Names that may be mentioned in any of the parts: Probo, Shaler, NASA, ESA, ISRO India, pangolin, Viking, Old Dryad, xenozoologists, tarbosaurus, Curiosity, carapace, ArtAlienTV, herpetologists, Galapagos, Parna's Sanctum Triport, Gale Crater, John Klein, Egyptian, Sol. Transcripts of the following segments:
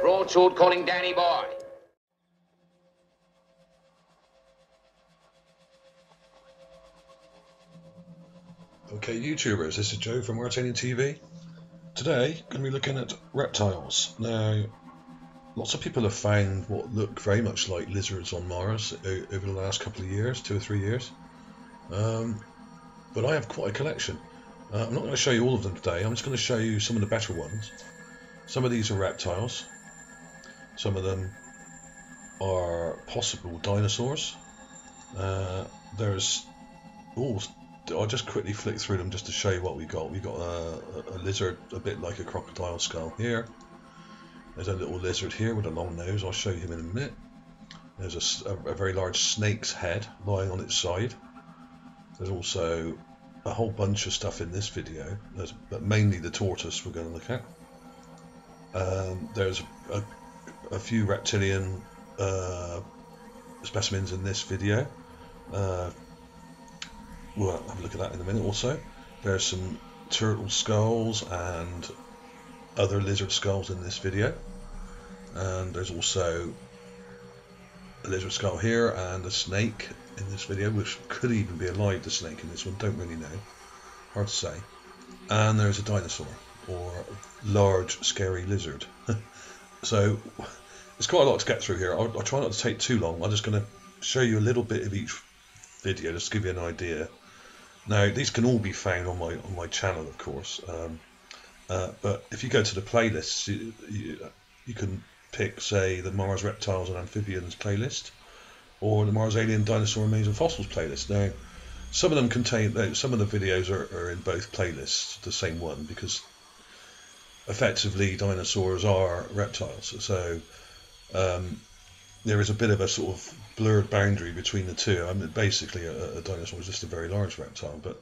Broadsword calling Danny boy. Okay, YouTubers, this is Joe from ArtAlienTV. Today, going to be looking at reptiles. Now, lots of people have found what look very much like lizards on Mars over the last couple of years, 2 or 3 years. But I have quite a collection. I'm not going to show you all of them today. I'm just going to show you some of the better ones. Some of these are reptiles. Some of them are possible dinosaurs. There's all. I'll just quickly flick through them just to show you what we got. We got a lizard, a bit like a crocodile skull here. There's a little lizard here with a long nose. I'll show you him in a minute. There's a very large snake's head lying on its side. There's also a whole bunch of stuff in this video, but mainly the tortoise we're going to look at. There's a few reptilian specimens in this video. We'll have a look at that in a minute. Also, there's some turtle skulls and other lizard skulls in this video, and there's also a lizard skull here and a snake in this video, which could even be alive, the snake in this one, don't really know, hard to say. And there's a dinosaur, or a large scary lizard. So it's quite a lot to get through here. I'll try not to take too long. I'm just going to show you a little bit of each video just to give you an idea. Now, these can all be found on my channel, of course, but if you go to the playlists, you can pick, say, the Mars Reptiles and Amphibians playlist or the Mars Alien Dinosaur Remains and Fossils playlist. Now, some of them contain, some of the videos are in both playlists, the same one, because effectively dinosaurs are reptiles, so there is a bit of a sort of blurred boundary between the two. I mean, basically a dinosaur is just a very large reptile, but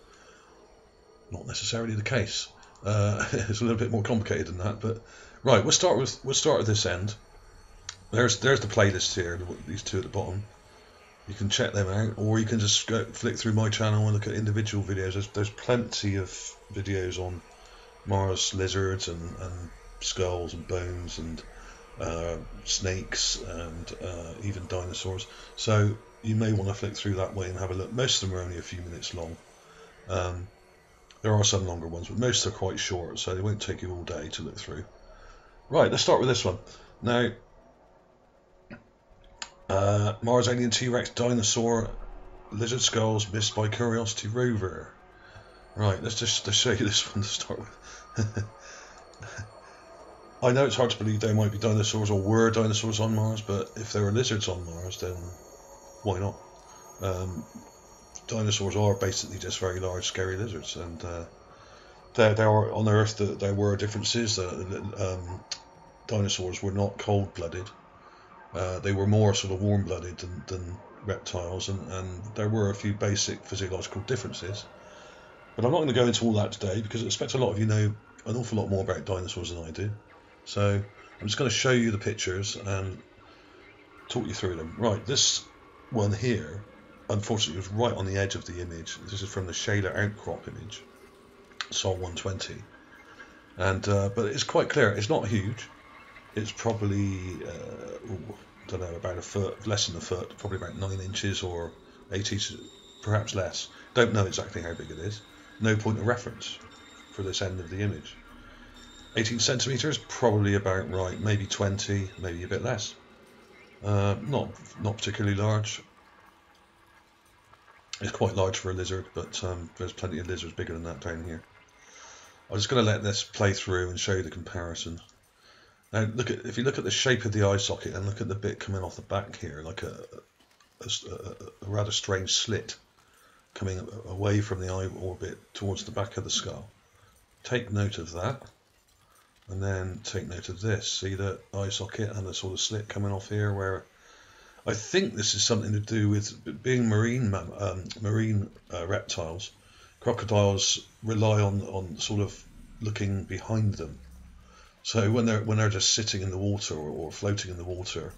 not necessarily the case. It's a little bit more complicated than that, but right, we'll start at this end. There's the playlist here, these two at the bottom. You can check them out, or you can just go flick through my channel and look at individual videos. There's plenty of videos on Mars lizards and skulls and bones and snakes and even dinosaurs, so you may want to flick through that way and have a look. Most of them are only a few minutes long. There are some longer ones, but most are quite short, so they won't take you all day to look through. Right, let's start with this one now. Mars Alien T-Rex Dinosaur Lizard Skulls missed by Curiosity rover. Right, let's just show you this one to start with. I know it's hard to believe there might be dinosaurs or were dinosaurs on Mars, but if there are lizards on Mars, then why not? Dinosaurs are basically just very large, scary lizards, and there are on Earth that there were differences. Dinosaurs were not cold-blooded; they were more sort of warm-blooded than reptiles, and there were a few basic physiological differences. But I'm not going to go into all that today because I expect a lot of you know an awful lot more about dinosaurs than I do. So I'm just going to show you the pictures and talk you through them. Right, this one here, unfortunately, was right on the edge of the image. This is from the Shaler outcrop image, Sol 120, and but it's quite clear it's not huge. It's probably I don't know, about a foot, less than a foot, probably about 9 inches or 8 inches, perhaps less. Don't know exactly how big it is. No point of reference for this end of the image. 18 centimeters, probably about right, maybe 20, maybe a bit less. Not particularly large. It's quite large for a lizard, but there's plenty of lizards bigger than that down here. I'm just going to let this play through and show you the comparison. Now, if you look at the shape of the eye socket and look at the bit coming off the back here, like a rather strange slit coming away from the eye orbit towards the back of the skull. Take note of that. And then take note of this. See the eye socket and the sort of slit coming off here, where I think this is something to do with being marine reptiles. Crocodiles rely on sort of looking behind them. So when they're just sitting in the water or floating in the water,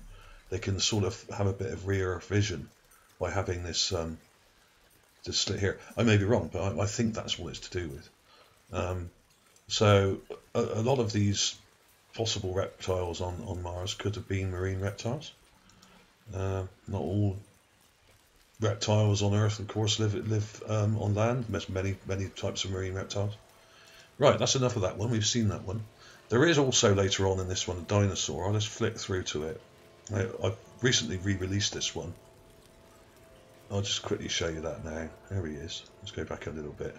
they can sort of have a bit of rear vision by having this this slit here. I may be wrong, but I think that's what it's to do with. So a lot of these possible reptiles on Mars could have been marine reptiles. Not all reptiles on Earth, of course, live on land. Many types of marine reptiles. Right, that's enough of that one. We've seen that one. There is also later on in this one a dinosaur. I'll just flick through to it. I've recently re-released this one. I'll just quickly show you that now. There he is. Let's go back a little bit.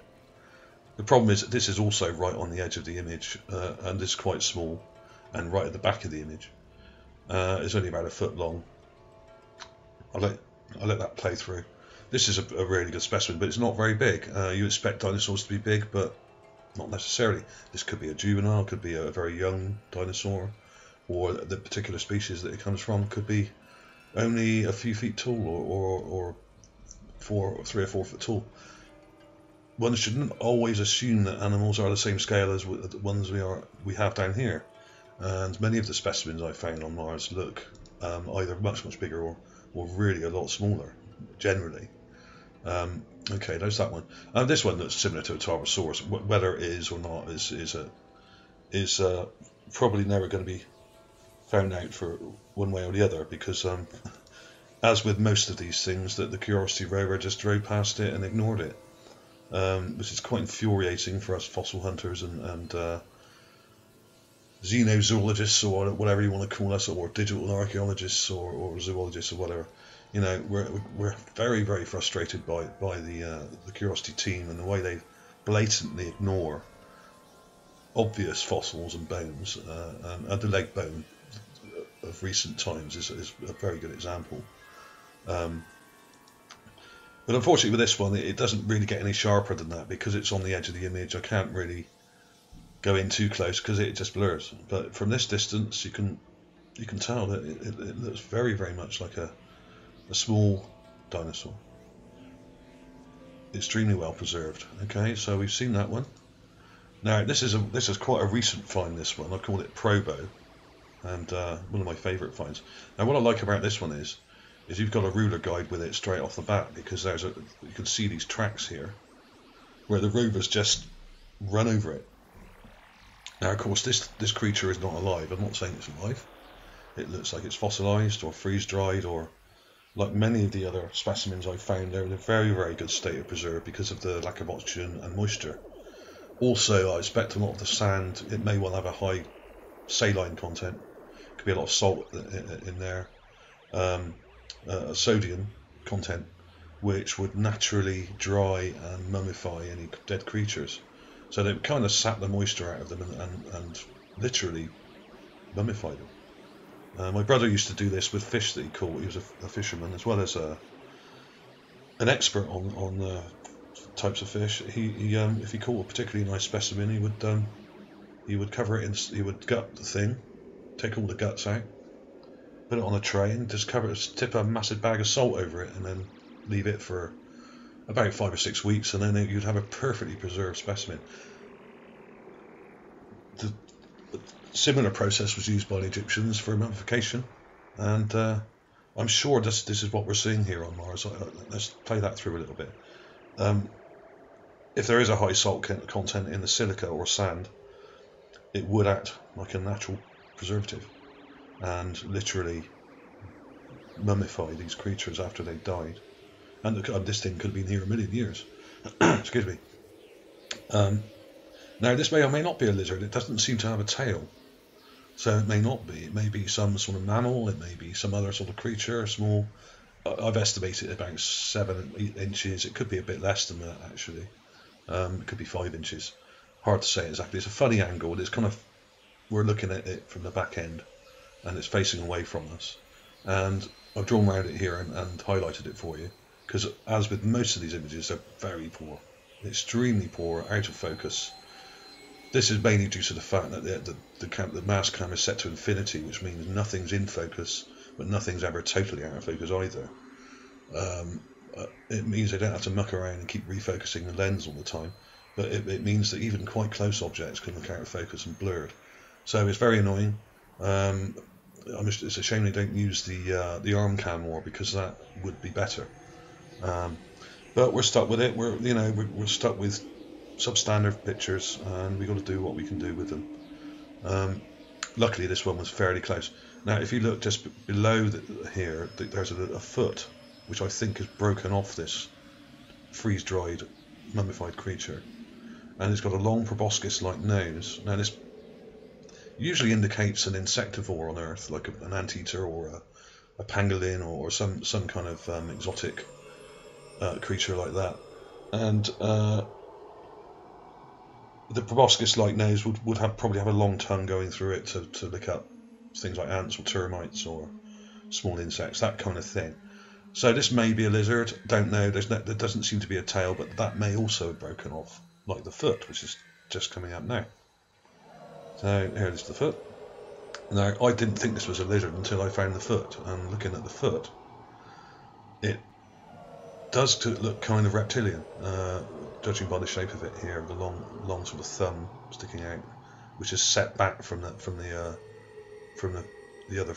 The problem is that this is also right on the edge of the image, and it's quite small, and right at the back of the image. It's only about a foot long. I'll let that play through. This is a really good specimen, but it's not very big. You expect dinosaurs to be big, but not necessarily. This could be a juvenile, could be a very young dinosaur, or the particular species that it comes from could be only a few feet tall, or 3 or 4 foot tall. One shouldn't always assume that animals are the same scale as the ones we have down here, and many of the specimens I found on Mars look either much bigger or really a lot smaller generally. Okay, there's that one. This one looks similar to a tarbosaurus. Whether it is or not is probably never going to be found out for one way or the other, because as with most of these things, that the Curiosity rover just drove past it and ignored it. Which is quite infuriating for us fossil hunters and xenozoologists, or whatever you want to call us, or digital archaeologists, or zoologists, or whatever. You know, we're very, very frustrated by the Curiosity team and the way they blatantly ignore obvious fossils and bones. And the leg bone of recent times is a very good example. But unfortunately with this one, it doesn't really get any sharper than that, because it's on the edge of the image. I can't really go in too close because it just blurs. But from this distance, you can tell that it looks very, very much like a small dinosaur. Extremely well preserved. Okay, so we've seen that one. Now this is quite a recent find. This one I call it Probo, and one of my favourite finds. Now what I like about this one is you've got a ruler guide with it straight off the bat, because you can see these tracks here where the rover's just run over it. Now of course this creature is not alive. I'm not saying it's alive. It looks like it's fossilised or freeze-dried, or like many of the other specimens I've found, they're in a very, very good state of preserve because of the lack of oxygen and moisture. Also I expect a lot of the sand, it may well have a high saline content. Could be a lot of salt in there. Sodium content, which would naturally dry and mummify any dead creatures, so they kind of sap the moisture out of them and literally mummify them. My brother used to do this with fish that he caught. He was a fisherman as well as an expert on types of fish. He if he caught a particularly nice specimen, he would cover it in, he would gut the thing, take all the guts out, put it on a tray and just cover it, tip a massive bag of salt over it, and then leave it for about 5 or 6 weeks, and then you'd have a perfectly preserved specimen. The similar process was used by the Egyptians for mummification, and I'm sure this is what we're seeing here on Mars. Let's play that through a little bit. If there is a high salt content in the silica or sand, it would act like a natural preservative and literally mummify these creatures after they died. And this thing could have been here a million years. Excuse me. Now this may or may not be a lizard. It doesn't seem to have a tail, so it may not be. It may be some sort of mammal. It may be some other sort of creature, small. I've estimated about 7 or 8 inches. It could be a bit less than that actually. It could be 5 inches. Hard to say exactly. It's a funny angle. It's kind of, we're looking at it from the back end, and it's facing away from us, and I've drawn around it here and highlighted it for you, because as with most of these images, they're very poor, extremely poor, out of focus. This is mainly due to the fact that the mass cam is set to infinity, which means nothing's in focus, but nothing's ever totally out of focus either. It means they don't have to muck around and keep refocusing the lens all the time, but it means that even quite close objects can look out of focus and blurred, so it's very annoying. It's a shame they don't use the arm cam more, because that would be better. But we're stuck with it. We're stuck with substandard pictures, and we've got to do what we can do with them. Luckily, this one was fairly close. Now, if you look just below here, there's a foot, which I think is broken off this freeze-dried, mummified creature. And it's got a long proboscis-like nose. Now, this usually indicates an insectivore on Earth, like an anteater or a pangolin or some kind of exotic creature like that. And the proboscis-like nose would probably have a long tongue going through it to lick up things like ants or termites or small insects, that kind of thing. So this may be a lizard, don't know. There doesn't seem to be a tail, but that may also have broken off, like the foot, which is just coming out now. So here is the foot. Now, I didn't think this was a lizard until I found the foot, and looking at the foot, it does look kind of reptilian, judging by the shape of it here, the long sort of thumb sticking out, which is set back from the other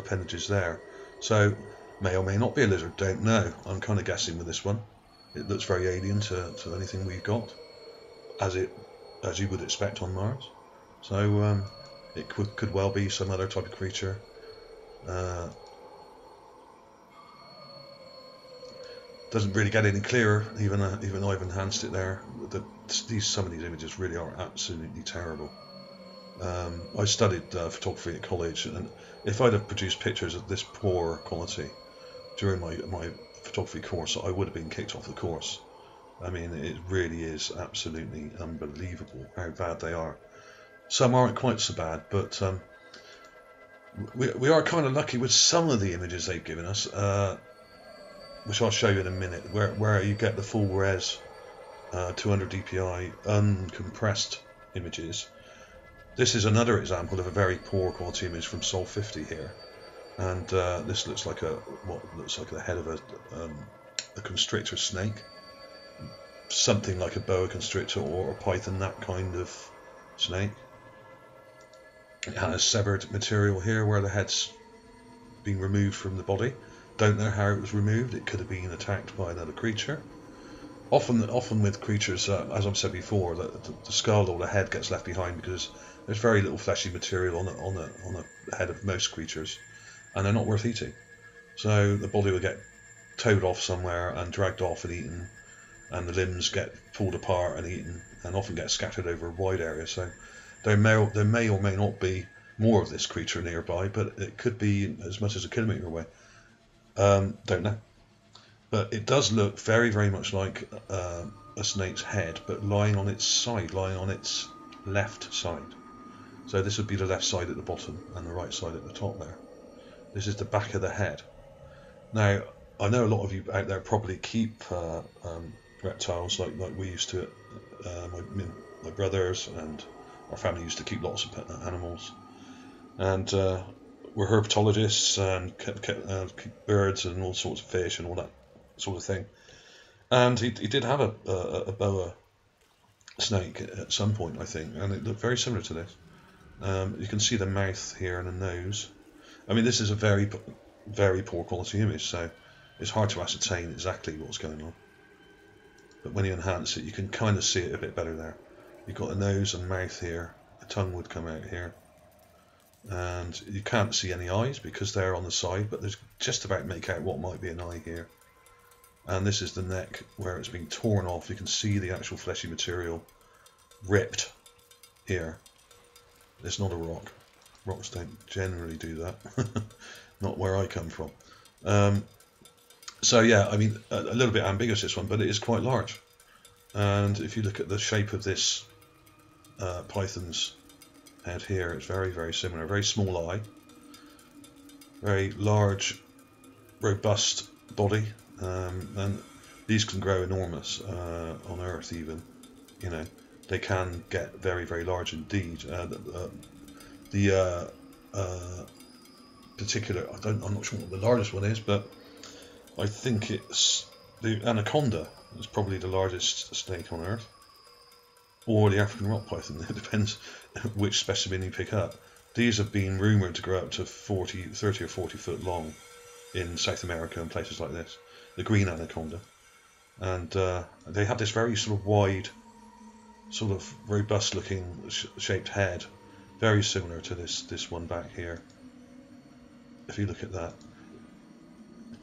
appendages there. So may or may not be a lizard, don't know. I'm kind of guessing with this one. It looks very alien to anything we've got, as you would expect on Mars. So it could well be some other type of creature. Doesn't really get any clearer. Even I've enhanced it there. Some of these images really are absolutely terrible. I studied photography at college, and if I'd have produced pictures of this poor quality during my photography course, I would have been kicked off the course. I mean, it really is absolutely unbelievable how bad they are. Some aren't quite so bad, but we are kind of lucky with some of the images they've given us, which I'll show you in a minute, where you get the full res 200 dpi uncompressed images. This is another example of a very poor quality image from Sol 50 here, and this looks like the head of a constrictor snake, something like a boa constrictor or a python, that kind of snake. It has severed material here where the head's been removed from the body. Don't know how it was removed. It could have been attacked by another creature. Often with creatures, as I've said before, that the skull or the head gets left behind because there's very little fleshy material on the head of most creatures, and they're not worth eating. So the body will get towed off somewhere and dragged off and eaten, and the limbs get pulled apart and eaten, and often get scattered over a wide area. So there may or may not be more of this creature nearby, but it could be as much as a kilometre away. Don't know. But it does look very, very much like a snake's head, but lying on its side, lying on its left side. So this would be the left side at the bottom and the right side at the top there. This is the back of the head. Now, I know a lot of you out there probably keep reptiles like we used to. My brothers and our family used to keep lots of pet animals. And we're herpetologists and kept birds and all sorts of fish and all that sort of thing, and he did have a boa snake at some point, I think, and it looked very similar to this. You can see the mouth here and the nose. I mean, this is a very, very poor quality image, so it's hard to ascertain exactly what's going on, but when you enhance it, you can kind of see it a bit better there. You've got the nose and mouth here, the tongue would come out here, and you can't see any eyes because they're on the side, but there's just about make out what might be an eye here. And this is the neck where it's been torn off. You can see the actual fleshy material ripped here. It's not a rock. Rocks don't generally do that. Not where I come from. So yeah, I mean, a little bit ambiguous this one, but it is quite large. And if you look at the shape of this python's head here, it's very, very similar. Very small eye, very large, robust body, and these can grow enormous on Earth. Even, you know, they can get very, very large indeed. I'm not sure what the largest one is, but I think it's the anaconda is probably the largest snake on Earth, or the African rock python. It depends which specimen you pick up. These have been rumoured to grow up to 30 or 40 foot long in South America and places like this, the green anaconda. And they have this very sort of wide, sort of robust looking shaped head, very similar to this one back here, if you look at that.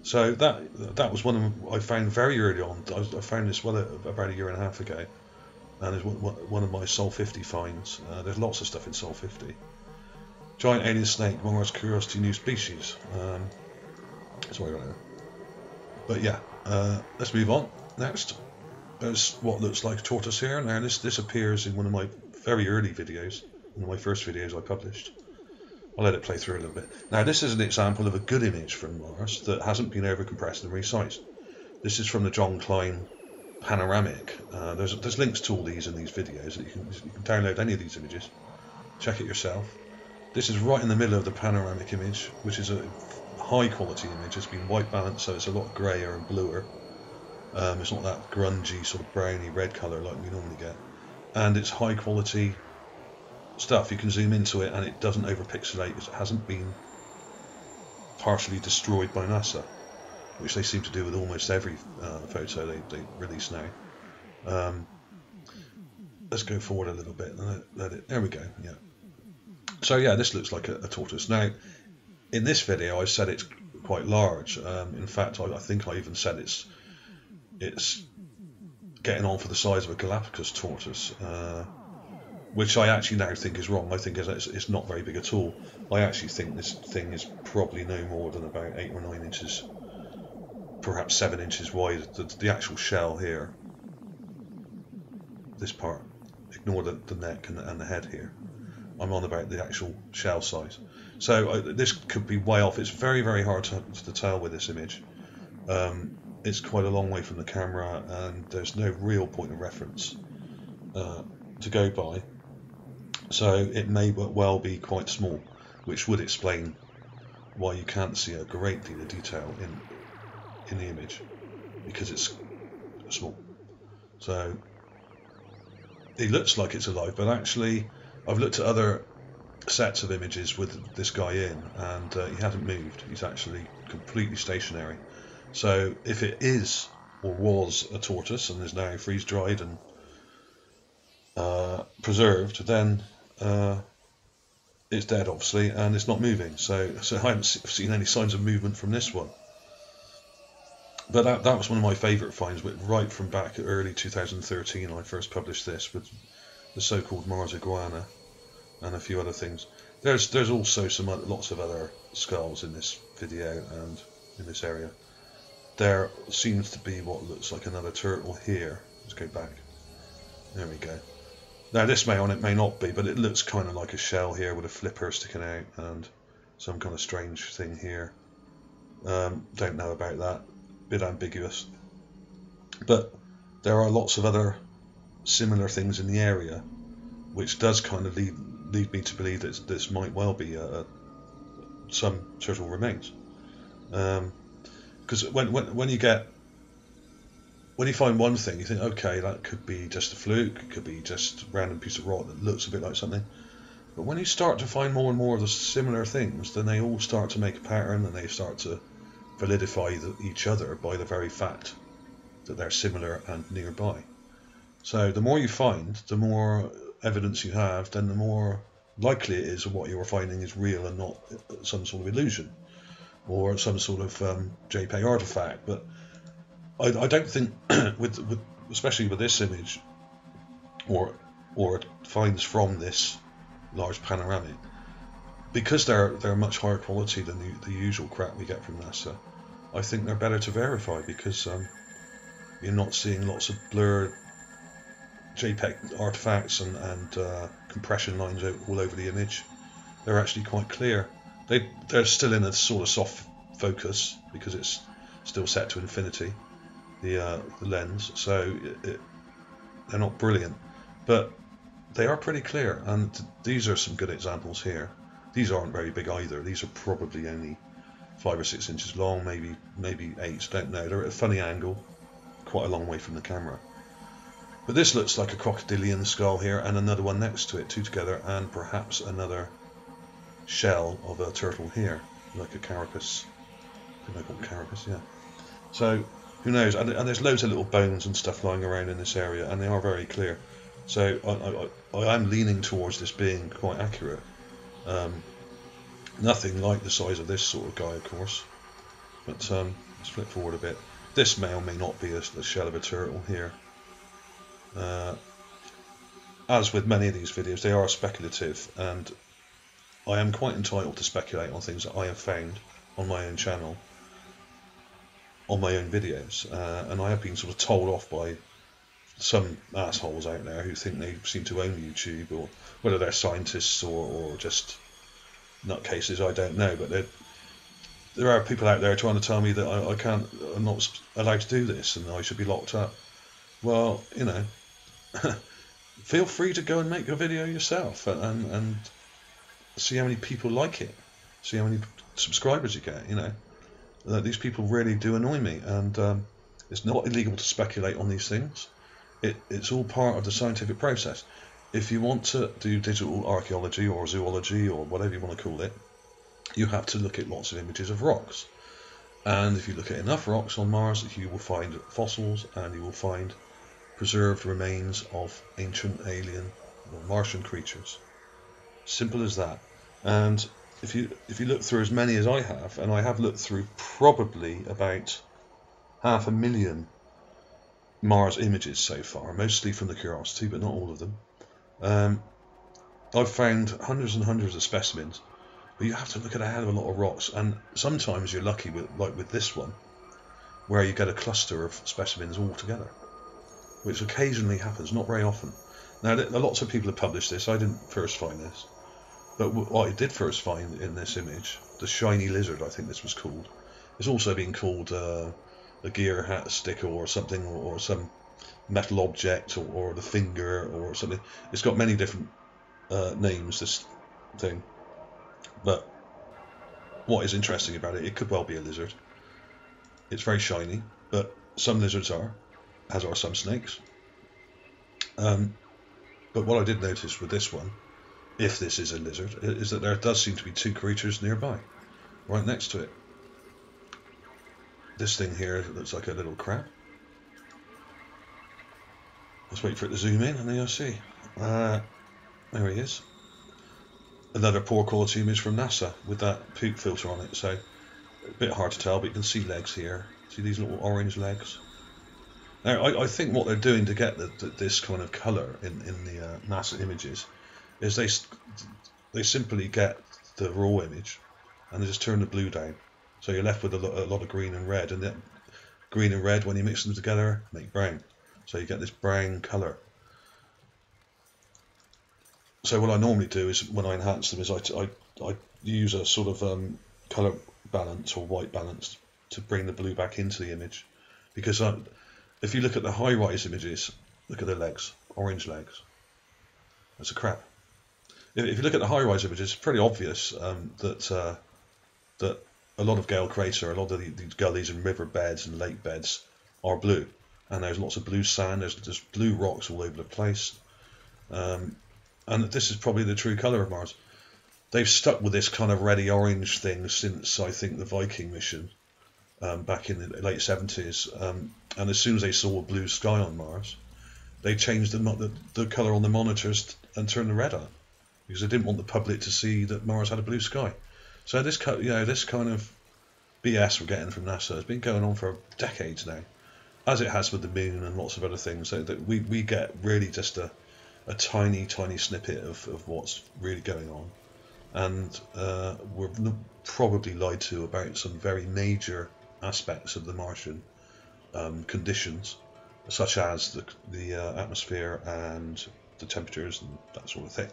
So that was one of them I found very early on. I found this well about a year and a half ago, and it's one of my Sol 50 finds. There's lots of stuff in Sol 50. Giant alien snake, Mars Curiosity, new species. That's what I got here. But yeah, let's move on. Next, there's what looks like a tortoise here. Now this appears in one of my very early videos, one of my first videos I published. I'll let it play through a little bit. Now this is an example of a good image from Mars that hasn't been overcompressed and resized. This is from the John Klein panoramic. There's links to all these in these videos. You can download any of these images. Check it yourself. This is right in the middle of the panoramic image, which is a high quality image. It's been white balanced, so it's a lot grayer and bluer. It's not that grungy sort of browny red color like we normally get, and it's high quality stuff. You can zoom into it and it doesn't overpixelate. It hasn't been partially destroyed by NASA, which they seem to do with almost every photo they release now. Let's go forward a little bit and let it there we go. Yeah, so yeah, this looks like a tortoise. Now in this video I said it's quite large. In fact I think I even said it's getting on for the size of a Galapagos tortoise, which I actually now think is wrong. I think it's not very big at all. I actually think this thing is probably no more than about 8 or 9 inches, perhaps 7 inches wide. The actual shell here, this part, ignore the neck and the head here. I'm on about the actual shell size. So this could be way off. It's very, very hard to tell with this image. It's quite a long way from the camera and there's no real point of reference to go by. So it may well be quite small, which would explain why you can't see a great deal of detail in the image, because it's small. So it looks like it's alive, but actually I've looked at other sets of images with this guy in, and he hasn't moved. He's actually completely stationary. So if it is or was a tortoise and is now freeze-dried and preserved, then it's dead obviously, and it's not moving. So I haven't seen any signs of movement from this one. But that was one of my favourite finds, right from back early 2013 I first published this with the so-called Mars iguana and a few other things. There's also lots of other skulls in this video and in this area. There seems to be what looks like another turtle here. Let's go back. There we go. Now this may on it may not be, but it looks kind of like a shell here with a flipper sticking out and some kind of strange thing here. Don't know about that. Bit ambiguous, but there are lots of other similar things in the area, which does kind of lead me to believe that this might well be some turtle remains, because when you get find one thing, you think, okay, that could be just a fluke, it could be just a random piece of rock that looks a bit like something. But when you start to find more and more of the similar things, then they all start to make a pattern, and they start to validify each other by the very fact that they're similar and nearby. So the more you find, the more evidence you have, then the more likely it is what you're finding is real and not some sort of illusion or some sort of JPEG artifact. But I don't think especially with this image or finds from this large panoramic, because they're much higher quality than the usual crap we get from NASA, I think they're better to verify, because you're not seeing lots of blurred JPEG artifacts and compression lines all over the image. They're actually quite clear. They're still in a sort of soft focus because it's still set to infinity, the lens, so they're not brilliant, but they are pretty clear, and these are some good examples here. These aren't very big either. These are probably only 5 or 6 inches long, maybe 8. Don't know. They're at a funny angle, quite a long way from the camera. But this looks like a crocodilian skull here, and another one next to it, two together, and perhaps another shell of a turtle here, like a carapace. I think they call it carapace, yeah. So who knows? And there's loads of little bones and stuff lying around in this area, and they are very clear. So I am leaning towards this being quite accurate. Nothing like the size of this sort of guy, of course. But let's flip forward a bit. This may or may not be the shell of a turtle here. As with many of these videos, they are speculative, and I am quite entitled to speculate on things that I have found on my own channel, on my own videos, and I have been sort of told off by some assholes out there who think they seem to own YouTube, or whether they're scientists or just nutcases, I don't know, but there are people out there trying to tell me that I'm not allowed to do this and I should be locked up. Well, you know, feel free to go and make a video yourself and see how many people like it, see how many subscribers you get, you know. These people really do annoy me, and it's not illegal to speculate on these things. It's all part of the scientific process. If you want to do digital archaeology or zoology or whatever you want to call it, you have to look at lots of images of rocks. And if you look at enough rocks on Mars, you will find fossils and you will find preserved remains of ancient alien or Martian creatures. Simple as that. And if you look through as many as I have, and I have looked through probably about 500,000 Mars images so far, mostly from the Curiosity, but not all of them. I've found hundreds and hundreds of specimens, but you have to look at a hell of a lot of rocks, and sometimes you're lucky, like with this one, where you get a cluster of specimens all together, which occasionally happens, not very often. Now, lots of people have published this. I didn't first find this, but what I did first find in this image, the shiny lizard, I think this was called. It's also been called a gear hat sticker or something, or some metal object, or the finger or something. It's got many different names, this thing, but what is interesting about it, it could well be a lizard. It's very shiny, but some lizards are, as are some snakes. But what I did notice with this one, if this is a lizard, is that there does seem to be two creatures nearby, right next to it. This thing here looks like a little crab. Let's wait for it to zoom in, and then you'll see. There he is. Another poor quality image from NASA with that poop filter on it, so a bit hard to tell, but you can see legs here. See these little orange legs? Now, I think what they're doing to get this kind of colour in the NASA images is they simply get the raw image and they just turn the blue down. So you're left with a lot of green and red, and then green and red, when you mix them together, make brown. So you get this brown colour. So what I normally do is, when I enhance them, is I use a sort of colour balance or white balance to bring the blue back into the image. Because if you look at the high-rise images, look at the legs, orange legs. That's a crab. If you look at the high-rise images, it's pretty obvious that a lot of Gale Crater, a lot of these gullies and river beds and lake beds are blue. And there's lots of blue sand, there's blue rocks all over the place. And this is probably the true colour of Mars. They've stuck with this kind of reddy-orange thing since, I think, the Viking mission back in the late 70s. And as soon as they saw a blue sky on Mars, they changed the colour on the monitors and turned the red on, because they didn't want the public to see that Mars had a blue sky. So this, you know, this kind of BS we're getting from NASA has been going on for decades now, as it has with the moon and lots of other things. So that we get really just a tiny snippet of what's really going on, and we're probably lied to about some very major aspects of the Martian conditions, such as the atmosphere and the temperatures and that sort of thing.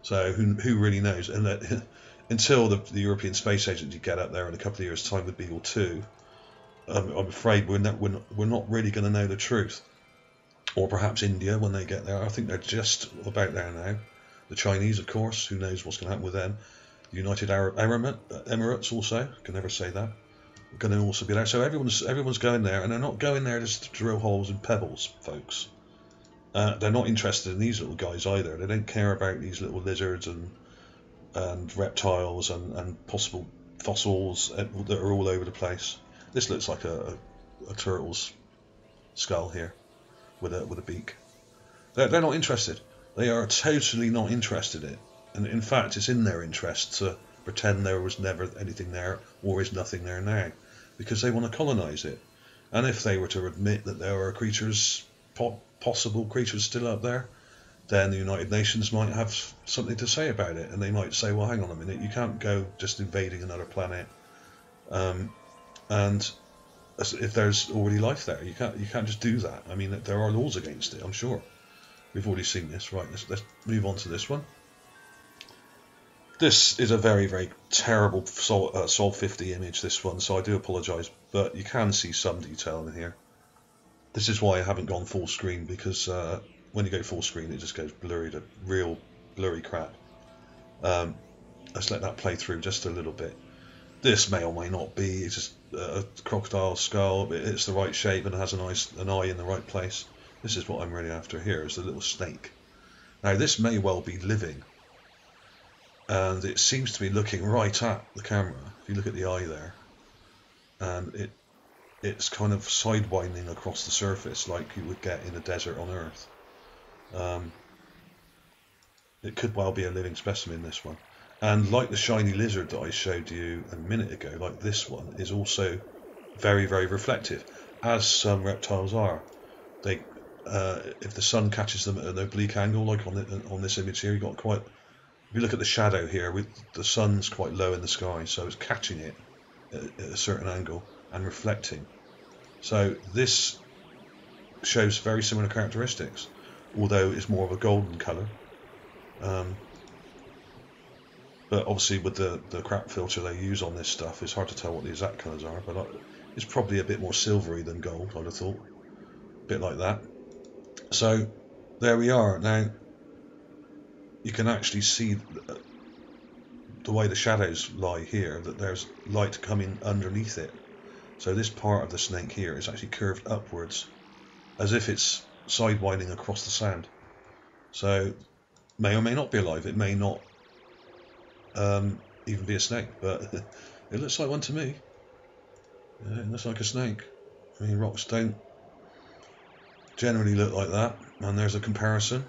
So who really knows? And that, until the European Space Agency get up there in a couple of years' time with Beagle 2, I'm afraid we're not really going to know the truth. Or perhaps India when they get there. I think they're just about there now. The Chinese, of course, who knows what's going to happen with them. The United Arab Emirates also, can never say that, are going to also be there. So everyone's going there, and they're not going there just to drill holes in pebbles, folks. They're not interested in these little guys either. They don't care about these little lizards and reptiles and possible fossils that are all over the place. This looks like a turtle's skull here, with a beak. They're not interested. They are totally not interested in it. And in fact, it's in their interest to pretend there was never anything there or is nothing there now, because they want to colonize it. And if they were to admit that there are creatures, possible creatures still out there, then the United Nations might have something to say about it. And they might say, well, hang on a minute, you can't go just invading another planet. And if there's already life there, you can't just do that. I mean, there are laws against it, I'm sure. We've already seen this. Right, let's move on to this one. This is a very, very terrible Sol 50 image, this one, so I do apologise, but you can see some detail in here. This is why I haven't gone full screen, because when you go full screen, it just goes blurry, to real blurry crap. Let's let that play through just a little bit. This may or may not be, it's just a crocodile skull, but it's the right shape and has an eye in the right place. This is what I'm really after here, is the little snake. Now, this may well be living. And it seems to be looking right at the camera. If you look at the eye there, and it's kind of sidewinding across the surface like you would get in a desert on Earth. It could well be a living specimen, this one. And like the shiny lizard that I showed you a minute ago, like this one is also very, very reflective, as some reptiles are. They, if the sun catches them at an oblique angle, like on this image here, you got quite. If you look at the shadow here, the sun's quite low in the sky, so it's catching it at a certain angle and reflecting. So this shows very similar characteristics, although it's more of a golden colour. But obviously with the crap filter they use on this stuff, it's hard to tell what the exact colours are, but it's probably a bit more silvery than gold, I'd have thought. A bit like that. So there we are. Now, you can actually see the way the shadows lie here, that there's light coming underneath it. So this part of the snake here is actually curved upwards, as if it's sidewinding across the sand. So may or may not be alive. It may not even be a snake, but it looks like one to me. Yeah, it looks like a snake. I mean, rocks don't generally look like that. And there's a comparison.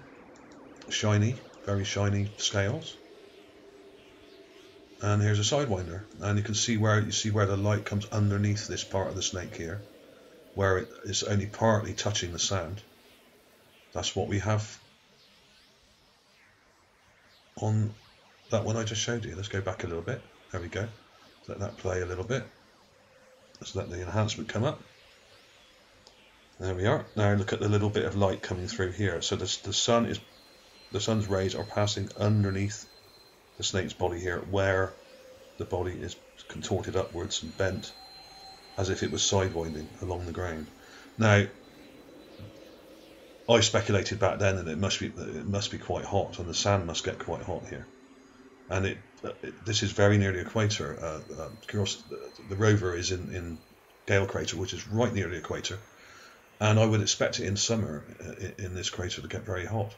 Shiny. Very shiny scales, and here's a sidewinder, and you can see where the light comes underneath this part of the snake here, where it is only partly touching the sand. That's what we have on that one I just showed you. Let's go back a little bit. There we go. Let that play a little bit. Let's let the enhancement come up. There we are. Now look at the little bit of light coming through here. So the sun's rays are passing underneath the snake's body here, where the body is contorted upwards and bent, as if it was sidewinding along the ground. Now, I speculated back then that it must be quite hot, and the sand must get quite hot here. And this is very near the equator. Curiosity, the rover is in Gale Crater, which is right near the equator, and I would expect it in summer in this crater to get very hot.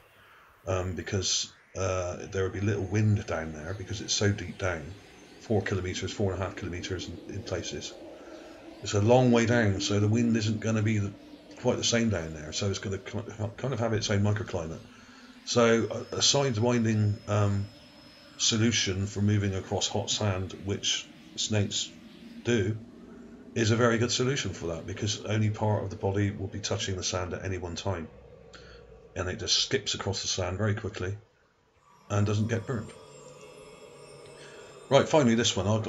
Because there would be little wind down there, because it's so deep down, 4 kilometres, 4.5 kilometres in places. It's a long way down, so the wind isn't going to be quite the same down there, so it's going to kind of have its own microclimate. So a sidewinding solution for moving across hot sand, which snakes do, is a very good solution for that, because only part of the body will be touching the sand at any one time. And it just skips across the sand very quickly and doesn't get burned. Right, finally this one. I'll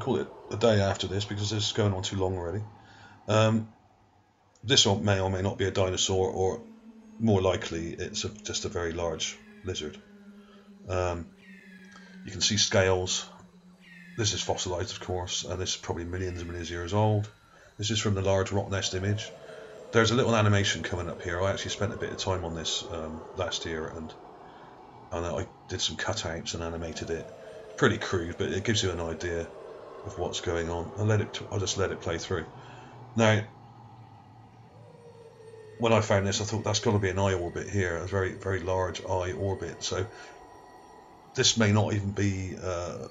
call it a day after this, because this is going on too long already. This may or may not be a dinosaur, or more likely it's just a very large lizard. You can see scales. This is fossilized, of course, and this is probably millions and millions of years old. This is from the large rock nest image. There's a little animation coming up here. I actually spent a bit of time on this last year, and I did some cutouts and animated it. Pretty crude, but it gives you an idea of what's going on. I'll just let it play through. Now, when I found this, I thought that's got to be an eye orbit here, a very, very large eye orbit. So this may not even be a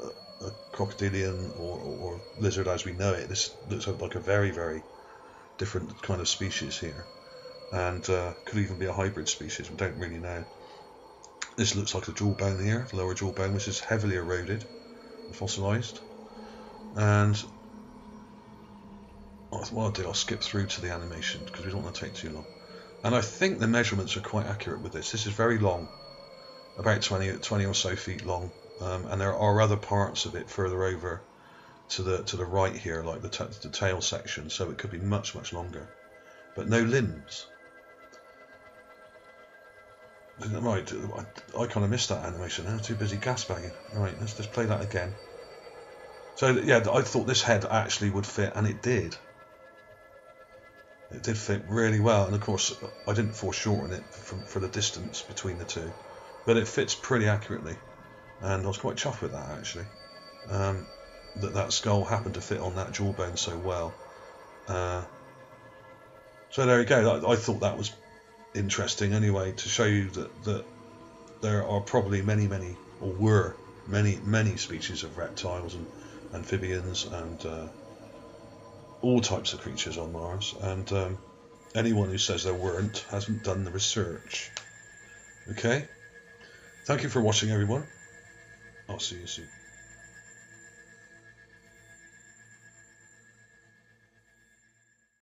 crocodilian or lizard as we know it. This looks like a very, very different kind of species here, and could even be a hybrid species. We don't really know. This looks like the jawbone here, the lower jawbone, which is heavily eroded and fossilized. And what I'll do, I'll skip through to the animation because we don't want to take too long. And I think the measurements are quite accurate with this. This is very long, about 20 or so feet long, and there are other parts of it further over to the right here, like the tail section, so it could be much longer. But no limbs. Right, I kind of missed that animation. I'm too busy gasbagging. Right, let's just play that again. So yeah, I thought this head actually would fit, and it did. It did fit really well, and of course I didn't foreshorten it for the distance between the two, but it fits pretty accurately, and I was quite chuffed with that actually. That skull happened to fit on that jawbone so well. So there you go. I thought that was interesting anyway, to show you that there are probably many species of reptiles and amphibians and all types of creatures on Mars, and anyone who says there weren't hasn't done the research. Okay, thank you for watching everyone, I'll see you soon.